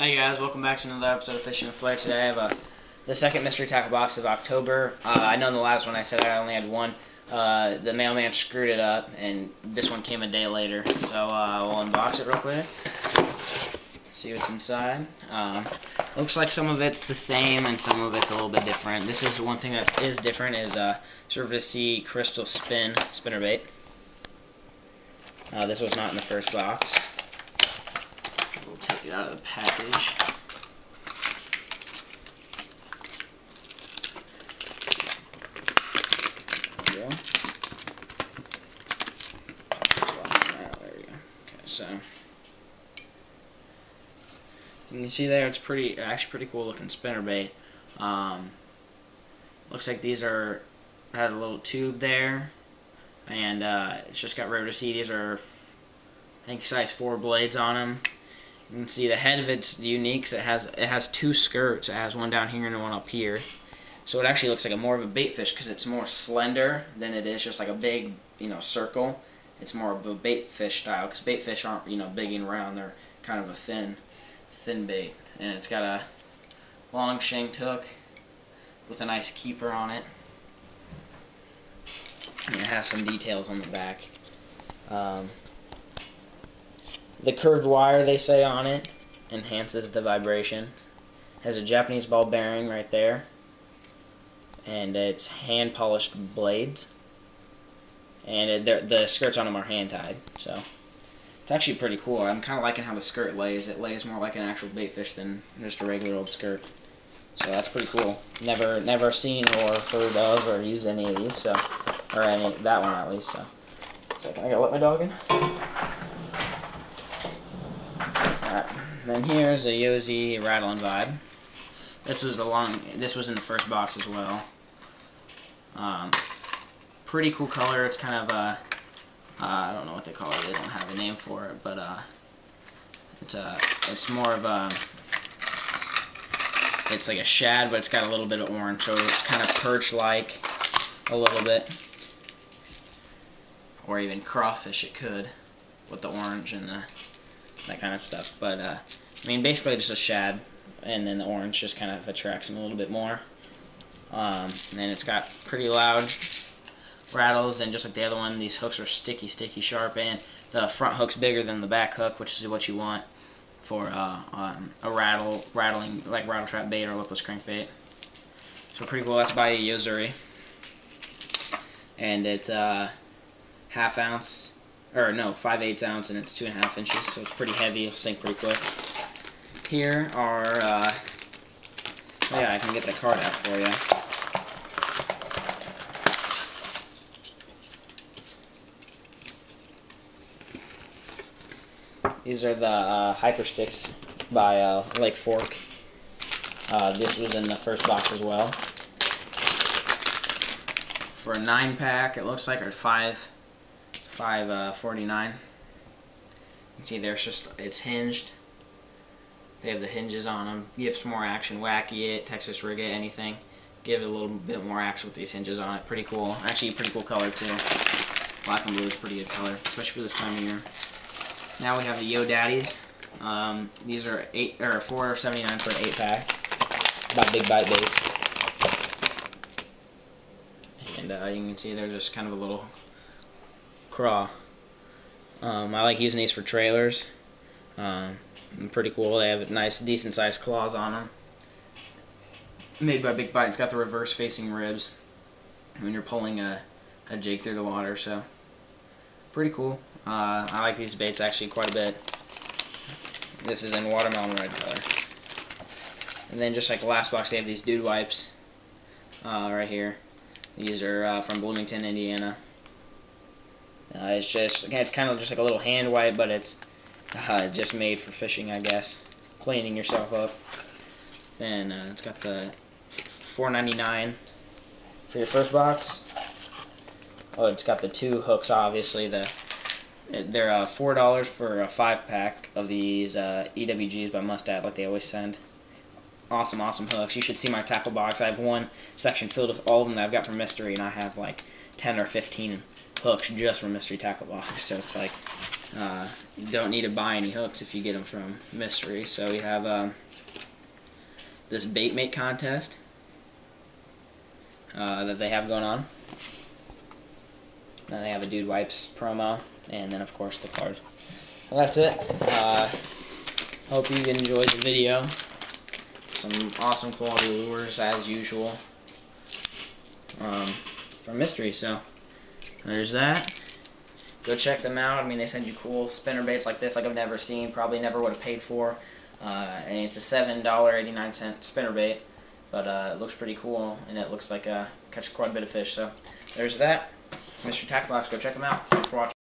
Hey guys, welcome back to another episode of Fishing with Flair. Today I have the second Mystery Tackle Box of October. I know in the last one I said I only had one. The mailman screwed it up, and this one came a day later. So we'll unbox it real quick, see what's inside. Looks like some of it's the same and some of it's a little bit different. This is one thing that is different is Service C Crystal Spin spinnerbait. This was not in the first box. We'll take it out of the package. There we go. There we go. Okay, so you can see there it's actually pretty cool looking spinnerbait. Looks like these had a little tube there, and it's just got rotor C. These are, I think, size 4 blades on them. You can see the head of it's unique, so it has two skirts. It has one down here and one up here. So it actually looks like more of a bait fish because it's more slender than it is just like a big, circle. It's more of a bait fish style because bait fish aren't, big and round. They're kind of a thin bait. And it's got a long shank hook with a nice keeper on it. And it has some details on the back. The curved wire, they say, on it enhances the vibration. Has a Japanese ball bearing right there, and it's hand polished blades, and the skirts on them are hand tied, so it's actually pretty cool. I'm kind of liking how the skirt lays. It lays more like an actual bait fish than just a regular old skirt, so that's pretty cool. Never seen or heard of or used any of these, so, or any that one at least. So, second, I gotta let my dog in. Then here's a Yozy Rattlin' Vibe. This was in the first box as well. Pretty cool color. It's kind of a, I don't know what they call it. They don't have a name for it, but it's more of a, it's like a shad, but it's got a little bit of orange, so it's kind of perch-like a little bit, or even crawfish. It could with the orange and that kind of stuff, but basically just a shad, and then the orange just kind of attracts them a little bit more. And then it's got pretty loud rattles, and just like the other one, these hooks are sticky sharp, and the front hook's bigger than the back hook, which is what you want for a rattling like rattle trap bait or lipless crankbait. So pretty cool. That's by Yozuri, and it's 5/8 ounce, and it's 2.5 inches, so it's pretty heavy. It'll sink pretty quick. Here are, I can get the card out for you. These are the Hyper Sticks by Lake Fork. This was in the first box as well. For a 9-pack, it looks like, or 5.49. You can see there's it's hinged. They have the hinges on them. Gives more action. Wacky it, Texas rig it, anything. Give it a little bit more action with these hinges on it. Pretty cool. Actually, a pretty cool color too. Black and blue is a pretty good color, especially for this time of year. Now we have the Yo Daddies. These are $4.79 for an 8-pack by Big Bite baits. And you can see they're just kind of a little craw. I like using these for trailers. Pretty cool. They have nice, decent sized claws on them. Made by Big Bite. It's got the reverse facing ribs when you're pulling a jig through the water. So pretty cool. I like these baits actually quite a bit. This is in watermelon red color. And then just like the last box, they have these Dude Wipes right here. These are from Bloomington, Indiana. It's just, again, it's kind of just like a little hand wipe, but it's just made for fishing, I guess. Cleaning yourself up. Then it's got the $4.99 for your first box. Oh, it's got the two hooks, obviously. They're $4 for a 5-pack of these EWGs by Mustad, like they always send. Awesome, awesome hooks. You should see my tackle box. I have one section filled with all of them that I've got from Mystery, and I have like 10 or 15 hooks just from Mystery Tackle Box. So it's like you don't need to buy any hooks if you get them from Mystery. So we have this Bait Mate contest that they have going on. Then they have a Dude Wipes promo, and then of course the card. Well, that's it. Hope you enjoyed the video. Some awesome quality lures as usual from Mystery. So there's that. Go check them out. I mean, they send you cool spinner baits like this, like I've never seen, probably never would have paid for. And it's a $7.89 spinner bait, but it looks pretty cool, and it looks like catch quite a bit of fish. So there's that. Mystery Tackle Box. Go check them out. Thanks for watching.